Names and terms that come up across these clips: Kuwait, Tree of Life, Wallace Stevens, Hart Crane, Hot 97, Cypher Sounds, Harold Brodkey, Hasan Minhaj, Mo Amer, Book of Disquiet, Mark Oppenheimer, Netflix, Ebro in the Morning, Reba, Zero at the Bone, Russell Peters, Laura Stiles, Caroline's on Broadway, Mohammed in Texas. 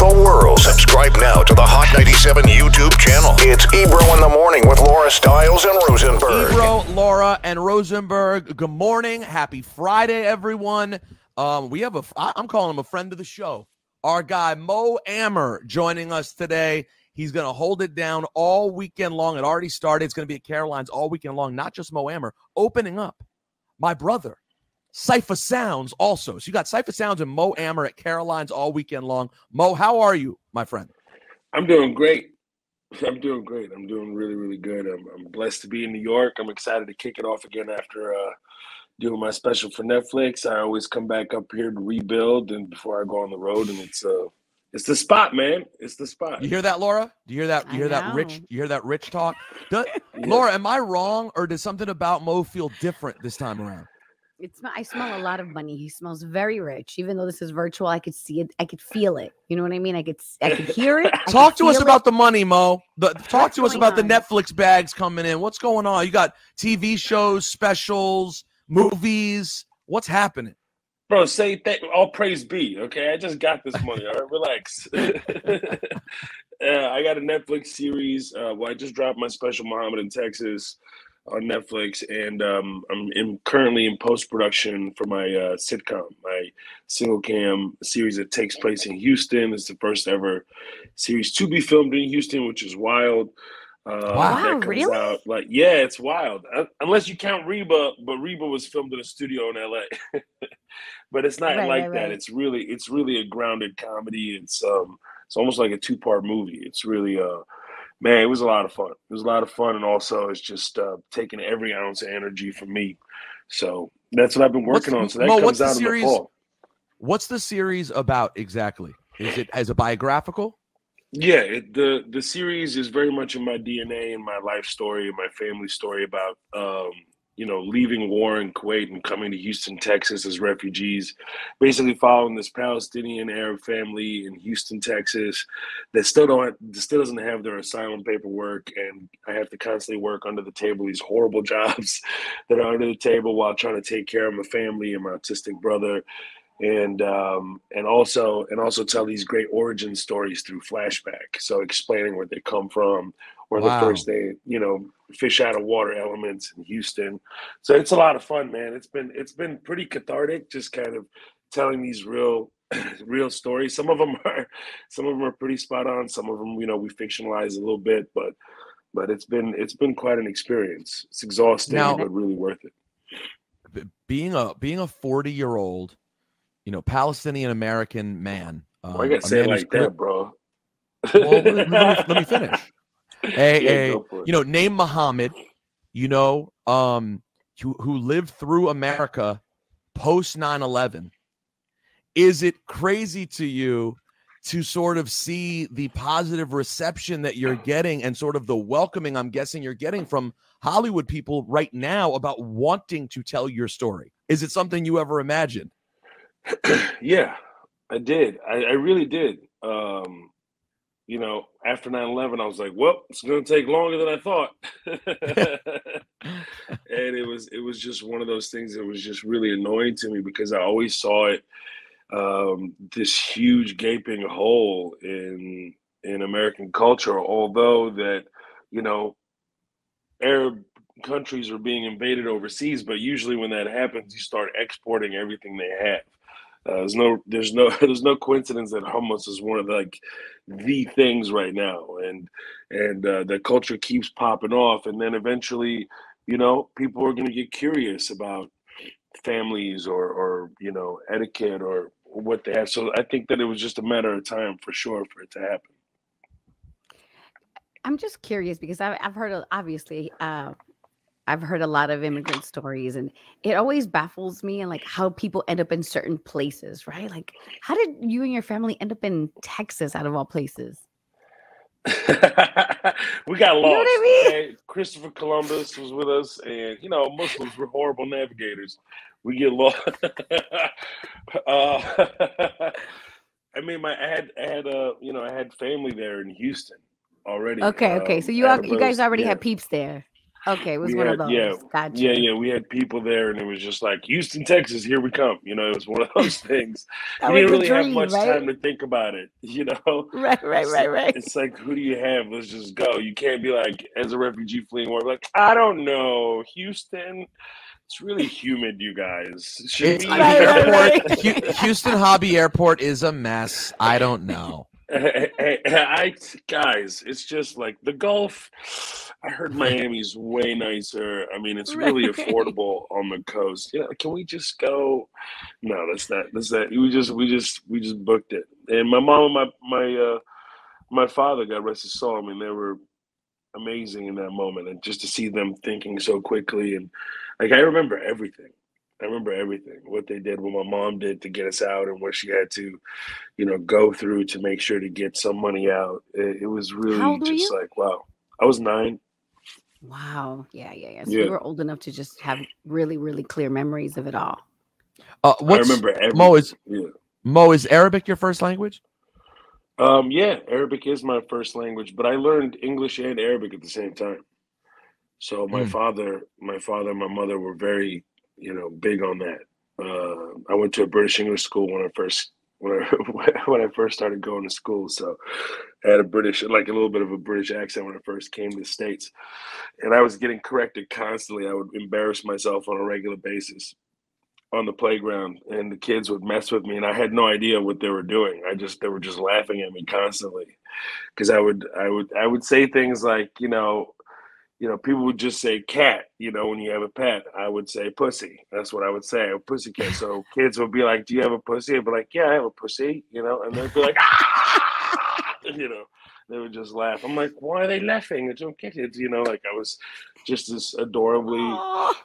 the world. Subscribe now to the Hot 97 YouTube channel. It's Ebro in the Morning with Laura Stiles and Rosenberg. Ebro, Laura, and Rosenberg, good morning. Happy Friday, everyone. We have I'm calling him a friend of the show. Our guy, Mo Amer, joining us today. He's going to hold it down all weekend long. It already started. It's going to be at Caroline's all weekend long, not just Mo Amer. Opening up, my brother, Cypher Sounds also. So you got Cypher Sounds and Mo Amer at Caroline's all weekend long. Mo, how are you, my friend? I'm doing great. I'm doing really, really good. I'm blessed to be in New York. I'm excited to kick it off again after doing my special for Netflix. I always come back up here to rebuild and before I go on the road, and it's the spot, man. It's the spot. You hear that, Laura? Do you hear that? You hear that rich talk? Yeah. Laura, am I wrong, or does something about Mo feel different this time around? I smell a lot of money. He smells very rich. Even though this is virtual, I could see it. I could feel it. You know what I mean? I could hear it. Talk to us about the money, Mo. Talk to us about the Netflix bags coming in. What's going on? You got TV shows, specials, movies. What's happening? Bro, say thank. All praise be. Okay, I just got this money. All right, relax. I got a Netflix series. Well, I just dropped my special, Mohammed in Texas, on Netflix, and I'm currently in post-production for my sitcom, my single cam series that takes place in Houston. It's the first ever series to be filmed in Houston, which is wild. Wow, really? Out, like, yeah, it's wild. Unless you count Reba, but Reba was filmed in a studio in LA. But it's not right. It's really a grounded comedy. It's almost like a two-part movie. It's really man, it was a lot of fun. It was a lot of fun, and also it's just taking every ounce of energy from me. So that's what I've been working on. So that comes out in the fall. What's the series about exactly? Is it as a biographical? Yeah, the series is very much in my DNA and my life story and my family story about you know, leaving war in Kuwait and coming to Houston, Texas as refugees, basically following this Palestinian Arab family in Houston, Texas that still doesn't have their asylum paperwork. And I have to constantly work under the table, these horrible jobs that are under the table while trying to take care of my family and my autistic brother. And also tell these great origin stories through flashback. So explaining where they come from, or the first day, you know, fish out of water elements in Houston. So it's a lot of fun, man. It's been pretty cathartic, just kind of telling these real stories. Some of them are pretty spot on. Some of them, you know, we fictionalize a little bit, but it's been quite an experience. It's exhausting, but really worth it. Being a 40-year-old. You know, Palestinian American man. I gotta say it like that, bro. Well, let me finish. You know, named Mohammed, you know, who lived through America post 9/11. Is it crazy to you to sort of see the positive reception that you're getting and sort of the welcoming I'm guessing you're getting from Hollywood people right now about wanting to tell your story? Is it something you ever imagined? Yeah, I did. I really did. You know, after 9/11, I was like, well, it's going to take longer than I thought. And it was just one of those things that was just really annoying to me because I always saw it, this huge gaping hole in American culture, although that, you know, Arab countries were being invaded overseas. But usually when that happens, you start exporting everything they have. There's no coincidence that hummus is one of the things right now, and the culture keeps popping off, and then eventually, you know, people are going to get curious about families or you know, etiquette or what they have. So I think that it was just a matter of time for sure for it to happen. I'm just curious because I've heard, obviously. I've heard a lot of immigrant stories, and it always baffles me, and like how people end up in certain places, right? Like, how did you and your family end up in Texas out of all places? We got lost. You know what I mean? Okay? Christopher Columbus was with us, and you know, Muslims were horrible navigators. We get lost. I mean, I had family there in Houston already. Okay, so you guys already had peeps there. Okay, it was one of those. Yeah, gotcha. Yeah. We had people there, and it was just like, Houston, Texas, here we come. You know, it was one of those things. You didn't really have much time to think about it, you know? Right. It's like, who do you have? Let's just go. You can't be like, as a refugee fleeing war, like, I don't know, Houston. It's really humid, you guys. Houston Hobby Airport is a mess. I don't know. Guys, it's just like the Gulf. I heard Miami's way nicer. I mean, it's really affordable on the coast. Yeah, can we just go? No, that's not. That's that. We just booked it. And my mom and my father, God rest his soul. I mean, they were amazing in that moment, and just to see them thinking so quickly, and like I remember everything, what they did, what my mom did to get us out, and what she had to, you know, go through to make sure to get some money out. It was really just like, wow. I was 9. Wow. Yeah. So you were old enough to just have really, really clear memories of it all. I remember everything. Mo, is Arabic your first language? Yeah, Arabic is my first language, but I learned English and Arabic at the same time. So my father, and my mother were very, you know, big on that. I went to a British English school when I first started going to school. So I had a little bit of a British accent when I first came to the States, and I was getting corrected constantly. I would embarrass myself on a regular basis on the playground, and the kids would mess with me, and I had no idea what they were doing. They were just laughing at me constantly, because I would say things like, you know, people would just say cat, you know, when you have a pet. I would say pussy. That's what I would say, a pussy cat. So kids would be like, do you have a pussy? I'd be like, yeah, I have a pussy, you know, and they'd be like, ah! You know, they would just laugh. I'm like, why are they laughing? I don't get it. You know, like I was just this adorably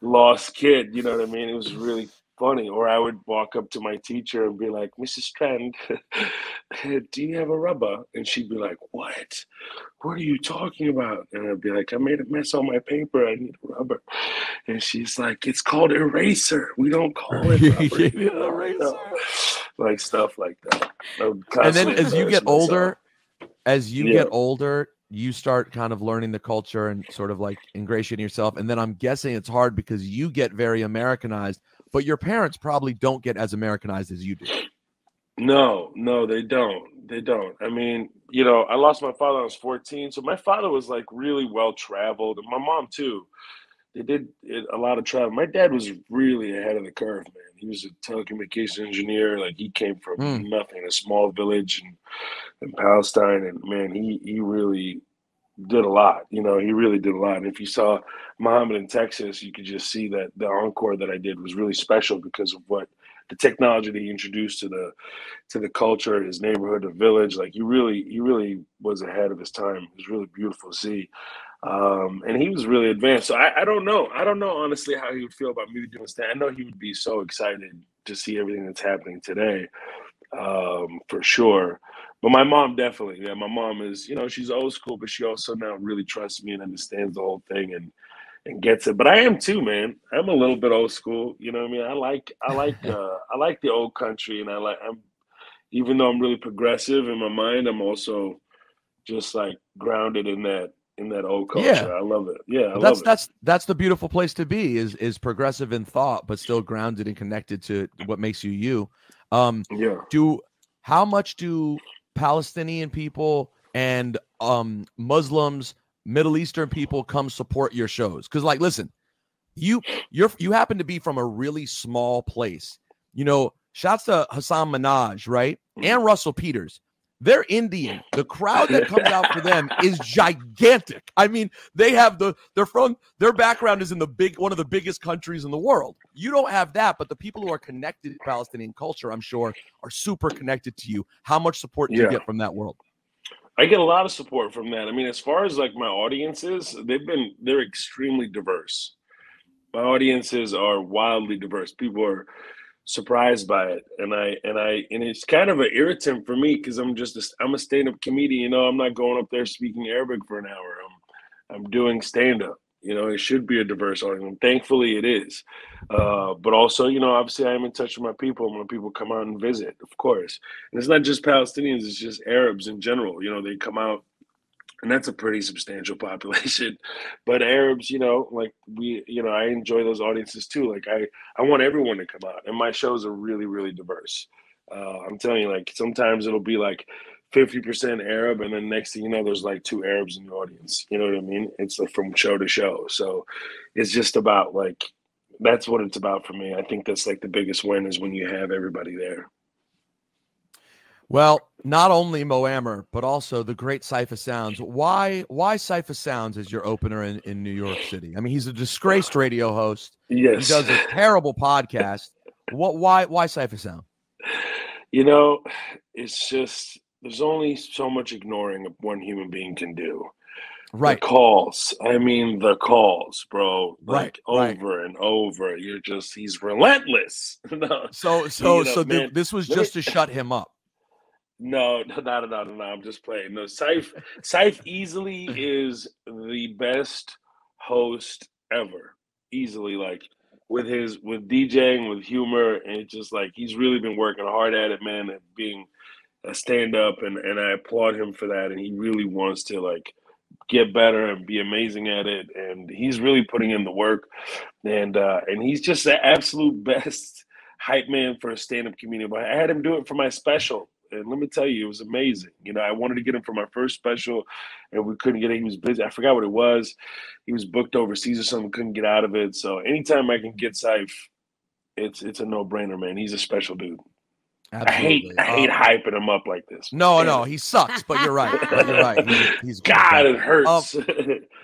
lost kid, you know what I mean? It was really funny. Or I would walk up to my teacher and be like, Mrs. Strand, do you have a rubber? And she'd be like, what? What are you talking about? And I'd be like, I made a mess on my paper. I need a rubber. And she's like, it's called eraser. We don't call it rubber. Eraser. Like stuff like that. And then as you get older, you start kind of learning the culture and sort of like ingratiating yourself. And then I'm guessing it's hard because you get very Americanized, but your parents probably don't get as Americanized as you do. No, they don't. I mean, you know, I lost my father when I was 14. So my father was like really well-traveled, and my mom too. They did a lot of travel. My dad was really ahead of the curve, man. He was a telecommunications engineer. Like he came from nothing, a small village in Palestine. And man, he really did a lot. You know, he really did a lot. And if you saw Mohammed in Texas, you could just see that the encore that I did was really special because of what the technology that he introduced to the culture, his neighborhood, the village. Like he really was ahead of his time. It was really beautiful to see. And he was really advanced. So I don't know honestly how he would feel about me doing stand. I know he would be so excited to see everything that's happening today, for sure. But my mom definitely, yeah, my mom is, you know, she's old school, but she also now really trusts me and understands the whole thing and gets it. But I am too, man. I'm a little bit old school. You know what I mean? I like the old country, and even though I'm really progressive in my mind, I'm also just like grounded in that. In that old culture. Yeah. I love it. Yeah. That's the beautiful place to be, is progressive in thought, but still grounded and connected to what makes you, you. How much do Palestinian people and Muslims, Middle Eastern people come support your shows? 'Cause like, listen, you happen to be from a really small place, you know. Shouts to Hasan Minhaj, right? And Russell Peters. They're Indian. The crowd that comes out for them is gigantic. I mean, their background is in one of the biggest countries in the world. You don't have that, but the people who are connected to Palestinian culture, I'm sure, are super connected to you. How much support do you get from that world? I get a lot of support from that. I mean, as far as like my audiences, they're extremely diverse. My audiences are wildly diverse. People are surprised by it, and it's kind of an irritant for me because I'm a stand-up comedian. You know, I'm not going up there speaking Arabic for an hour. I'm doing stand-up. You know, it should be a diverse audience. Thankfully, it is. But also, you know, obviously, I am in touch with my people, and when people come out and visit, of course, and it's not just Palestinians; it's just Arabs in general. You know, they come out And that's a pretty substantial population. But Arabs, you know, like we, you know, I enjoy those audiences too. Like I want everyone to come out, and my shows are really, really diverse. I'm telling you, like sometimes it'll be like 50% Arab, and then next thing you know, there's like two Arabs in the audience. You know what I mean? It's like from show to show. So it's just about like, that's what it's about for me. I think that's like the biggest win is when you have everybody there. Well, not only Mo Amer, but also the great Cypher Sounds. Why Cypher Sounds is your opener in New York City? I mean, he's a disgraced radio host. Yes. He does a terrible podcast. Why Cypher Sound? You know, it's just there's only so much ignoring one human being can do. Right. The calls. I mean, the calls, bro. Like right. Over and over. You're just he's relentless. No. So you know, so man, this was just to shut him up. No, I'm just playing. No, Cypher easily is the best host ever. Easily, like with DJing, with humor, and it's just like he's really been working hard at it, man, at being a stand-up, and I applaud him for that. And he really wants to like get better and be amazing at it. And he's really putting in the work. And he's just the absolute best hype man for a stand-up comedian. But I had him do it for my special. And let me tell you, it was amazing. You know, I wanted to get him for my first special, and we couldn't get it. He was busy. I forgot what it was. He was booked overseas or something, couldn't get out of it. So anytime I can get Cypher, it's a no-brainer, man. He's a special dude. Absolutely. I hate hyping him up like this. No, he sucks, but you're right. You're right. He's God, it hurts.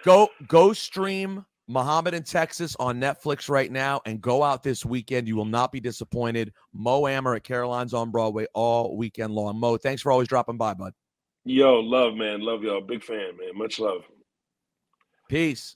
Go stream Mohammed in Texas on Netflix right now, and go out this weekend. You will not be disappointed. Mo Amer at Caroline's on Broadway all weekend long. Mo, thanks for always dropping by, bud. Yo, love, man. Love y'all. Big fan, man. Much love. Peace.